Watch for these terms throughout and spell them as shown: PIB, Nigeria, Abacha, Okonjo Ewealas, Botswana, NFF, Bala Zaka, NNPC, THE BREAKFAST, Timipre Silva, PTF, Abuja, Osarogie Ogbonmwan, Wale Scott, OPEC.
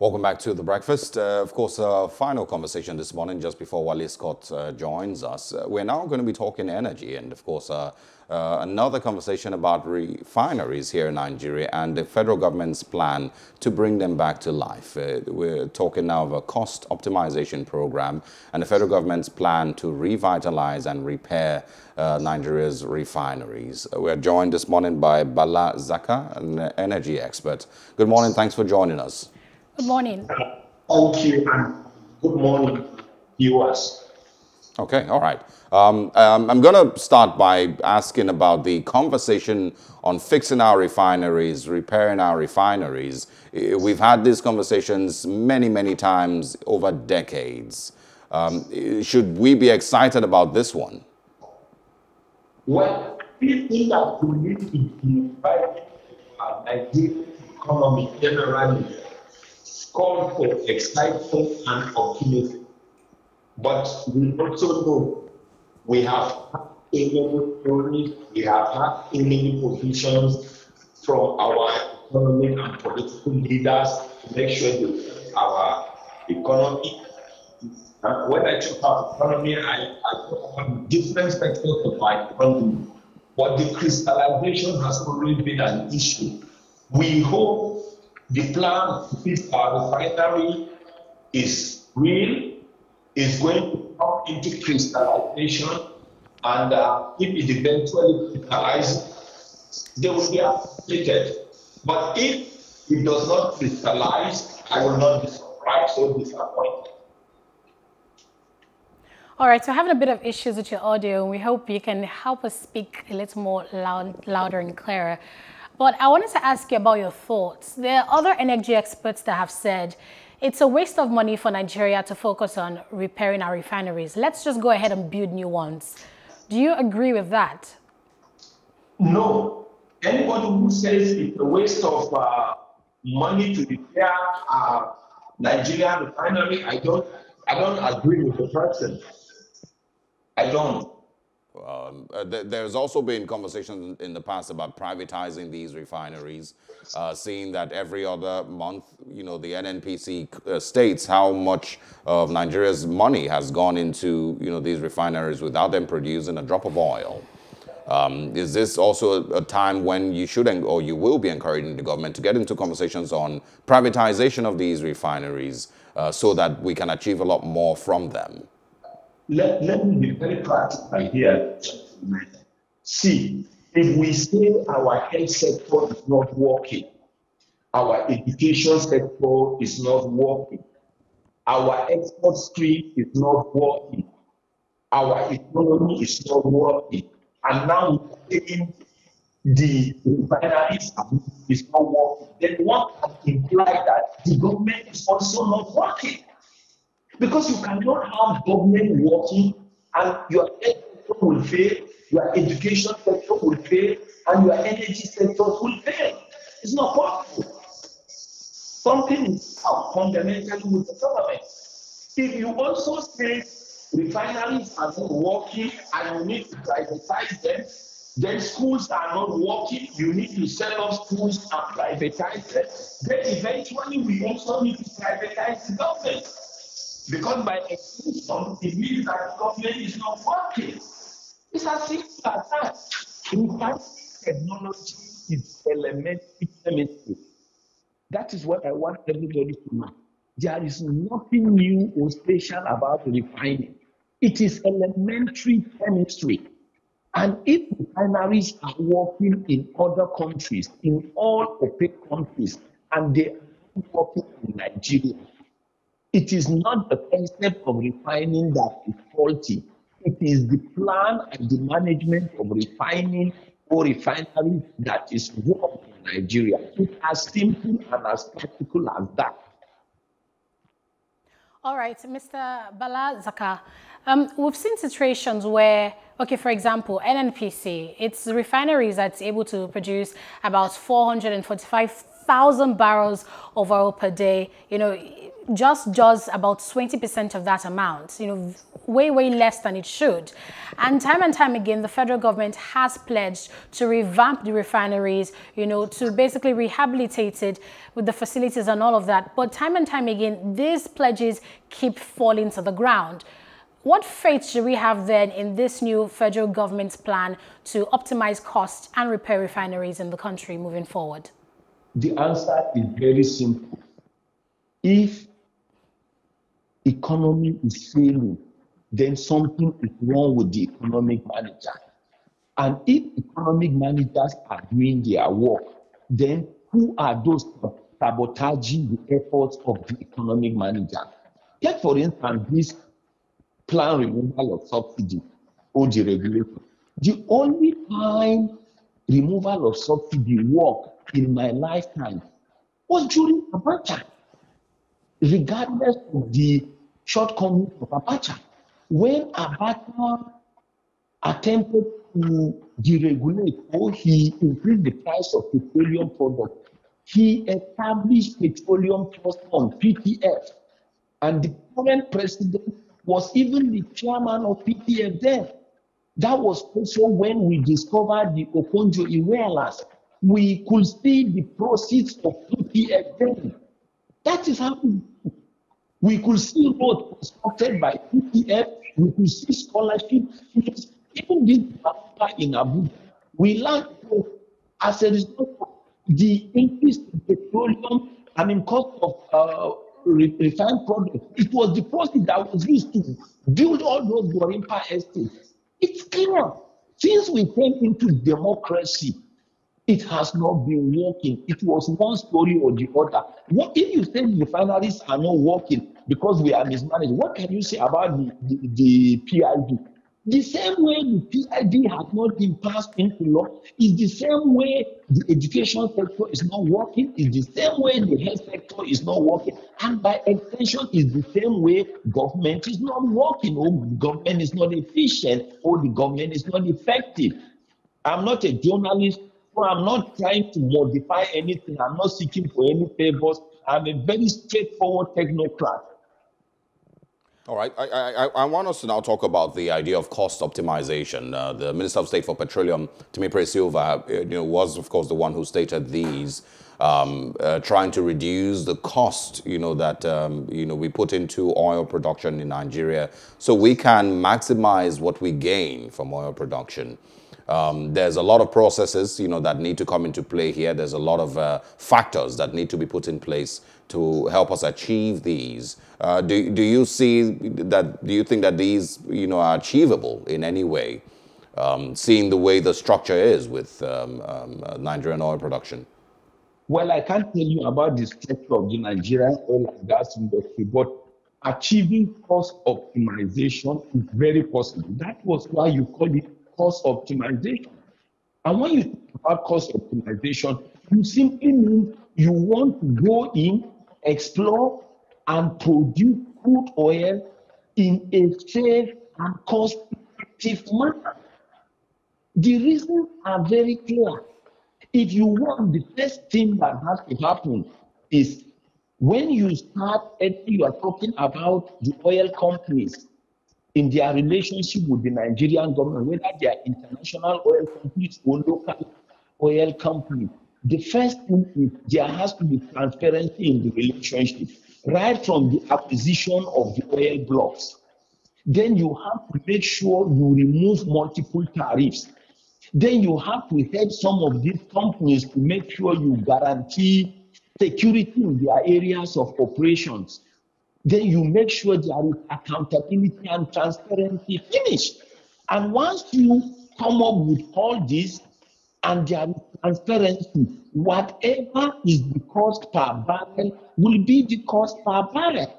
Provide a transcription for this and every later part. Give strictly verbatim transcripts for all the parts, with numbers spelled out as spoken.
Welcome back to The Breakfast. Uh, of course, our final conversation this morning, just before Wale Scott uh, joins us. Uh, we're now going to be talking energy and, of course, uh, uh, another conversation about refineries here in Nigeria and the federal government's plan to bring them back to life. Uh, we're talking now of a cost optimization program and the federal government's plan to revitalize and repair uh, Nigeria's refineries. Uh, we're joined this morning by Bala Zaka, an energy expert. Good morning. Thanks for joining us. Good morning. Thank you, and good morning, viewers. Okay, all right. Um, um, I'm going to start by asking about the conversation on fixing our refineries, repairing our refineries. We've had these conversations many, many times over decades. Um, should we be excited about this one? Well, we think that we need to unify our Nigerian economy generally. Call for excitement and optimism, but we also know we have had any we have had any positions from our economic and political leaders to make sure that our economy. And when I talk about economy, I, I talk about different sectors of our economy, but the crystallization has already been an issue. We hope the plan to fix our refinery is real, is going to come into crystallization, and uh, if it eventually crystallizes, they will be applicated. But if it does not crystallize, I will not be surprised or disappointed. All right, so having a bit of issues with your audio, and we hope you can help us speak a little more loud, louder and clearer. But I wanted to ask you about your thoughts. There are other energy experts that have said it's a waste of money for Nigeria to focus on repairing our refineries. Let's just go ahead and build new ones. Do you agree with that? No. Anybody who says it's a waste of uh, money to repair uh, Nigeria refinery, I don't, I don't agree with the person. I don't. Um, uh, th there's also been conversations in the past about privatizing these refineries, uh, seeing that every other month, you know, the N N P C uh, states how much of Nigeria's money has gone into, you know, these refineries without them producing a drop of oil. Um, is this also a, a time when you should or you will be encouraging the government to get into conversations on privatization of these refineries uh, so that we can achieve a lot more from them? Let, let me be very practical here. See, if we say our health sector is not working, our education sector is not working, our export stream is not working, our economy is not working, and now we're saying the refineries is not working, then one can imply that the government is also not working. Because you cannot have government working and your health sector will fail, your education sector will fail, and your energy sector will fail. It's not possible. Something is fundamentally with the government. If you also say refineries are not working and you need to privatize them, then schools are not working, you need to sell off schools and privatize them, then eventually we also need to privatize the government. Because by extension, it means that government is not working. It's as simple as that. Refining technology is elementary chemistry. That is what I want everybody to know. There is nothing new or special about refining. It is elementary chemistry. And if refineries are working in other countries, in all OPEC countries, and they are not working in Nigeria, it is not the concept of refining that is faulty. It is the plan and the management of refining or refinery that is wrong in Nigeria. It's as simple and as practical as that. All right, Mister Bala Zaka, um, we've seen situations where, okay, for example, N N P C, its refineries that's able to produce about four hundred forty-five thousand barrels of oil per day, you know, just just about twenty percent of that amount, you know, way, way less than it should. And time and time again, the federal government has pledged to revamp the refineries, you know, to basically rehabilitate it with the facilities and all of that. But time and time again, these pledges keep falling to the ground. What faith should we have then in this new federal government's plan to optimize costs and repair refineries in the country moving forward? The answer is very simple. If economy is failing, then something is wrong with the economic manager. And if economic managers are doing their work, then who are those sabotaging the efforts of the economic manager? Take, for instance, this plan removal of subsidy or the regulator. The only time removal of subsidy worked in my lifetime was during Abacha. Regardless of the shortcomings of Abacha, when Abacha attempted to deregulate or he increased the price of petroleum products, he established Petroleum Trust Fund, P T F, and the current president was even the chairman of P T F then. That was also when we discovered the Okonjo Ewealas. We could see the proceeds of P T F then. That is how we could see roads constructed by P T F, we could see scholarship fees, even this in Abuja. We learned as a result of the increase in petroleum, I mean, cost of uh, refined products. It was the process that was used to build all those Gorimpa estates. It's clear. Since we came into democracy, it has not been working. It was one story or the other. What if you say the refineries are not working because we are mismanaged? What can you say about the, the, the P I B? The same way the P I B has not been passed into law, is the same way the education sector is not working, is the same way the health sector is not working, and by extension, is the same way government is not working, or the government is not efficient, or the government is not effective. I'm not a journalist, so I'm not trying to modify anything. I'm not seeking for any favors. I'm a very straightforward technocrat. All right. I, I, I want us to now talk about the idea of cost optimization. Uh, the Minister of State for Petroleum, Timipre Silva, you know, was, of course, the one who stated these, um, uh, trying to reduce the cost, you know, that, um, you know, we put into oil production in Nigeria so we can maximize what we gain from oil production. Um, there's a lot of processes, you know, that need to come into play here. There's a lot of uh, factors that need to be put in place to help us achieve these. Uh, do, do you see that, do you think that these, you know, are achievable in any way, um, seeing the way the structure is with um, um, uh, Nigerian oil production? Well, I can't tell you about the structure of the Nigerian oil and gas industry, but achieving cost optimization is very possible. That was why you call it cost optimization. And when you talk about cost optimization, you simply mean you want to go in, explore, and produce crude oil in a safe and cost-effective manner. The reasons are very clear. If you want, the first thing that has to happen is when you start, you are talking about the oil companies in their relationship with the Nigerian government, whether they are international oil companies or local oil companies, the first thing is there has to be transparency in the relationship, right from the acquisition of the oil blocks. Then you have to make sure you remove multiple tariffs. Then you have to help some of these companies to make sure you guarantee security in their areas of operations. Then you make sure there is accountability and transparency. Finish. And once you come up with all this and there is transparency, whatever is the cost per barrel will be the cost per barrel.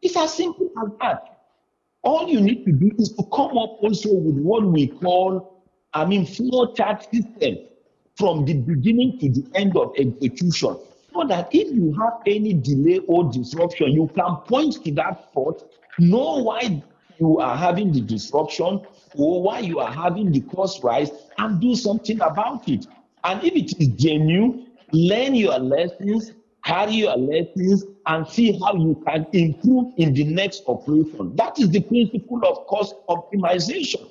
It's as simple as that. All you need to do is to come up also with what we call, I mean, flow chart system from the beginning to the end of execution. So that if you have any delay or disruption, you can point to that fault, know why you are having the disruption or why you are having the cost rise, and do something about it. And if it is genuine, learn your lessons, carry your lessons, and see how you can improve in the next operation. That is the principle of cost optimization.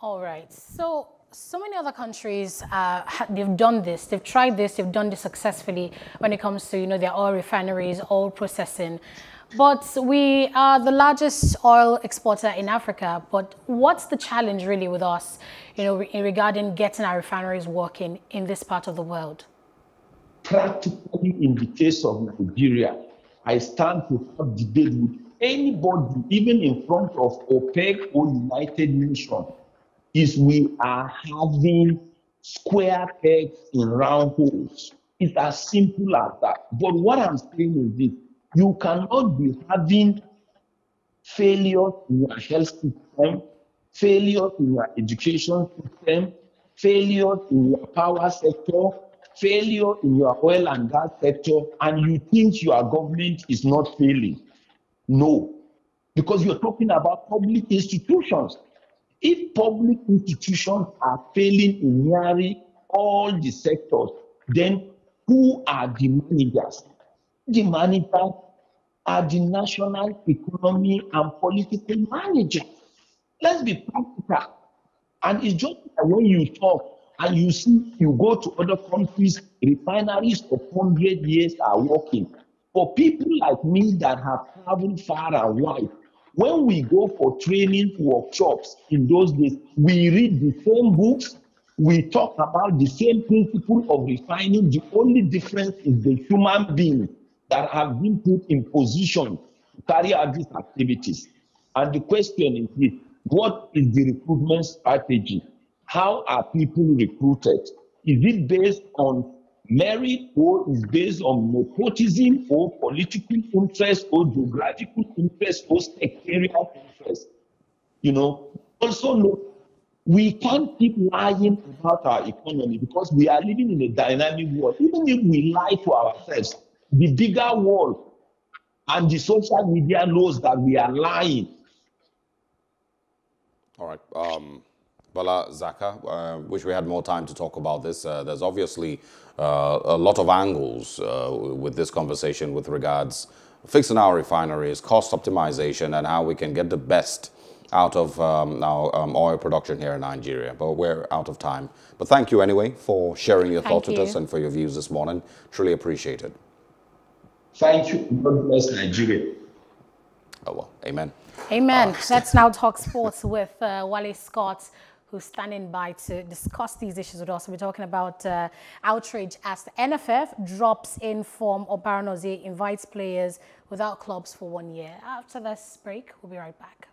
All right. So, so many other countries, uh, they've done this, they've tried this, they've done this successfully when it comes to, you know, their oil refineries, oil processing. But we are the largest oil exporter in Africa. But what's the challenge really with us, you know, in regarding getting our refineries working in this part of the world? Practically, in the case of Nigeria, I stand to have debate with anybody, even in front of OPEC or United Nations, is we are having square pegs in round holes. It's as simple as that. But what I'm saying is this: you cannot be having failure in your health system, failure in your education system, failure in your power sector, failure in your oil and gas sector, and you think your government is not failing. No, because you're talking about public institutions. If public institutions are failing in nearly all the sectors, then who are the managers? The managers are the national economy and political managers. Let's be practical. And it's just that when you talk and you see, you go to other countries, refineries of one hundred years are working. For people like me that have traveled far and wide, when we go for training workshops in those days, we read the same books, we talk about the same principle of refining. The only difference is the human being that have been put in position to carry out these activities. And the question is this: what is the recruitment strategy? How are people recruited? Is it based on merit, or is based on nepotism, or political interest, or geographical interest, or sectarial interest? You know, also look, we can't keep lying about our economy, because we are living in a dynamic world. Even if we lie to ourselves, the bigger world and the social media knows that we are lying. All right. Um... Bala Zaka, uh, wish we had more time to talk about this. Uh, there's obviously uh, a lot of angles uh, with this conversation with regards fixing our refineries, cost optimization, and how we can get the best out of um, our um, oil production here in Nigeria. But we're out of time. But thank you anyway for sharing your thoughts with us and for your views this morning. Truly appreciate it. Thank you. God bless Nigeria. Oh, well, amen. Amen. Uh, Let's now talk sports with uh, Wale Scott, who's standing by to discuss these issues with us. We're talking about uh, outrage as the N F F drops in form. Obaronozie invites players without clubs for one year. After this break, we'll be right back.